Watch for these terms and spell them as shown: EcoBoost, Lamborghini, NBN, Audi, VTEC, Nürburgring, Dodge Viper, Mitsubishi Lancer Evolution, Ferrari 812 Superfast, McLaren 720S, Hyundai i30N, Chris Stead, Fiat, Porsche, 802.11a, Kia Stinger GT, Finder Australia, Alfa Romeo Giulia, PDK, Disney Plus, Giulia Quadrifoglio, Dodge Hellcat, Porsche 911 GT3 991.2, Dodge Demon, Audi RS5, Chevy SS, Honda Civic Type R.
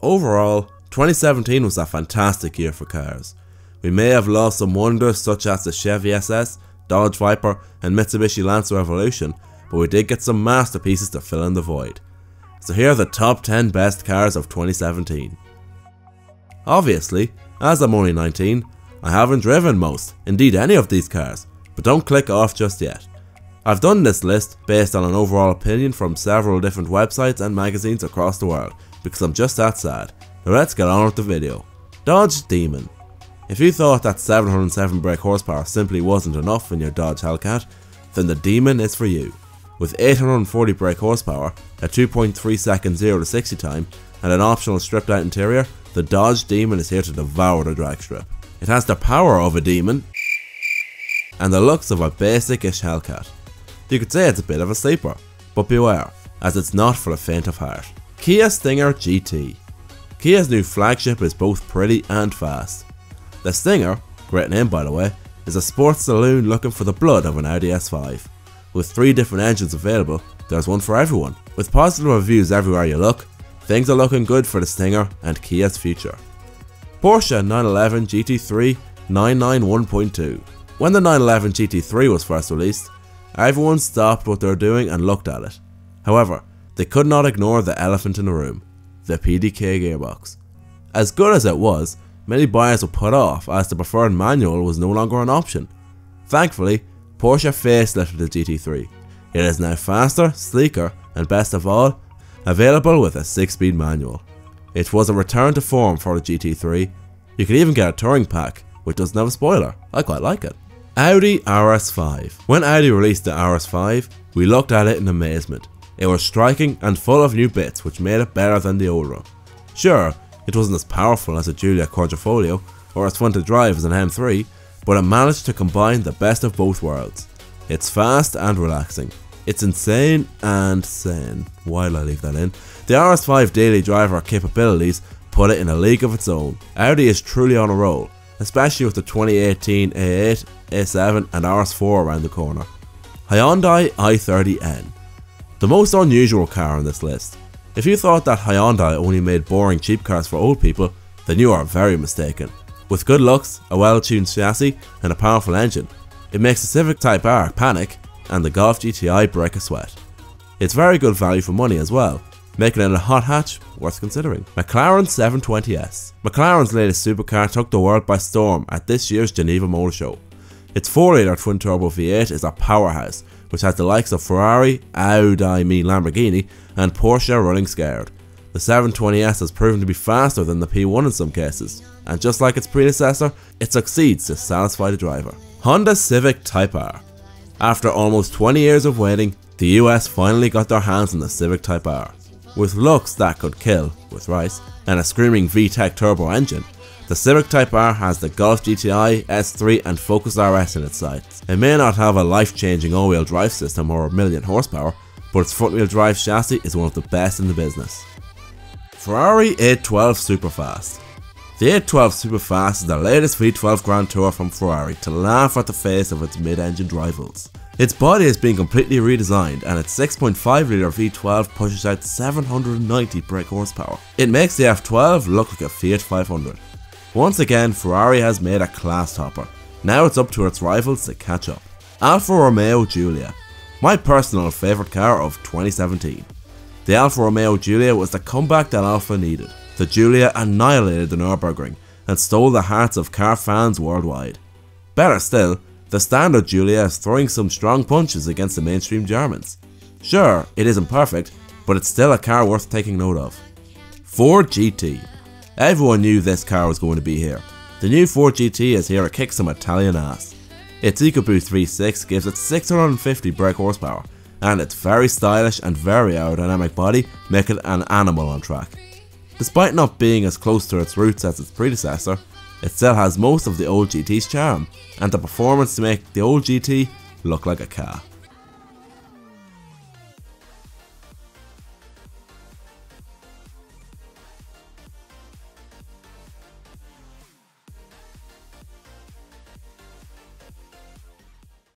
Overall, 2017 was a fantastic year for cars. We may have lost some wonders such as the Chevy SS, Dodge Viper and Mitsubishi Lancer Evolution, but we did get some masterpieces to fill in the void. So here are the top 10 best cars of 2017. Obviously, as I'm only 19, I haven't driven most, indeed any of these cars, but don't click off just yet. I've done this list based on an overall opinion from several different websites and magazines across the world, because I'm just that sad. Now let's get on with the video. Dodge Demon. If you thought that 707 brake horsepower simply wasn't enough in your Dodge Hellcat, then the Demon is for you. With 840 brake horsepower, a 2.3 second 0 to 60 time, and an optional stripped out interior, the Dodge Demon is here to devour the drag strip. It has the power of a demon and the looks of a basic-ish Hellcat. You could say it's a bit of a sleeper, but beware, as it's not for the faint of heart. Kia Stinger GT. Kia's new flagship is both pretty and fast. The Stinger, great name by the way, is a sports saloon looking for the blood of an Audi RS5. With 3 different engines available, there's one for everyone. With positive reviews everywhere you look, things are looking good for the Stinger and Kia's future. Porsche 911 GT3 991.2. When the 911 GT3 was first released, everyone stopped what they were doing and looked at it. However, they could not ignore the elephant in the room, the PDK gearbox. As good as it was, many buyers were put off as the preferred manual was no longer an option. Thankfully, Porsche facelifted the GT3. It is now faster, sleeker, and best of all, available with a 6-speed manual. It was a return to form for the GT3. You can even get a touring pack, which doesn't have a spoiler. I quite like it. Audi RS5. When Audi released the RS5, we looked at it in amazement. It was striking and full of new bits which made it better than the older. Sure, it wasn't as powerful as a Giulia Quadrifoglio or as fun to drive as an M3, but it managed to combine the best of both worlds. It's fast and relaxing. It's insane and sane. Why'll I leave that in? The RS5 daily driver capabilities put it in a league of its own. Audi is truly on a roll, especially with the 2018 A8, A7 and RS4 around the corner. Hyundai i30N. The most unusual car on this list. If you thought that Hyundai only made boring cheap cars for old people, then you are very mistaken. With good looks, a well-tuned chassis and a powerful engine, it makes the Civic Type R panic and the Golf GTI break a sweat. It's very good value for money as well, making it a hot hatch worth considering. McLaren 720S. McLaren's latest supercar took the world by storm at this year's Geneva Motor Show. Its 4-litre twin-turbo V8 is a powerhouse, which has the likes of Ferrari, Lamborghini and Porsche running scared. The 720S has proven to be faster than the P1 in some cases, and just like its predecessor, it succeeds to satisfy the driver. Honda Civic Type R. After almost 20 years of waiting, the US finally got their hands on the Civic Type R. With looks that could kill, with rice, and a screaming VTEC turbo engine, the Civic Type R has the Golf GTI, S3 and Focus RS in its sights. It may not have a life-changing all-wheel drive system or a million horsepower, but its front-wheel drive chassis is one of the best in the business. Ferrari 812 Superfast. The 812 Superfast is the latest V12 Grand Tour from Ferrari to laugh at the face of its mid-engine rivals. Its body is being completely redesigned and its 6.5-litre V12 pushes out 790 brake horsepower. It makes the F12 look like a Fiat 500. Once again, Ferrari has made a class topper. Now it's up to its rivals to catch up. Alfa Romeo Giulia. My personal favourite car of 2017. The Alfa Romeo Giulia was the comeback that Alfa needed. The Giulia annihilated the Nürburgring and stole the hearts of car fans worldwide. Better still, the standard Giulia is throwing some strong punches against the mainstream Germans. Sure, it isn't perfect, but it's still a car worth taking note of. Ford GT. Everyone knew this car was going to be here. The new Ford GT is here to kick some Italian ass. Its EcoBoost V6 gives it 650 brake horsepower, and its very stylish and very aerodynamic body make it an animal on track. Despite not being as close to its roots as its predecessor, it still has most of the old GT's charm and the performance to make the old GT look like a car.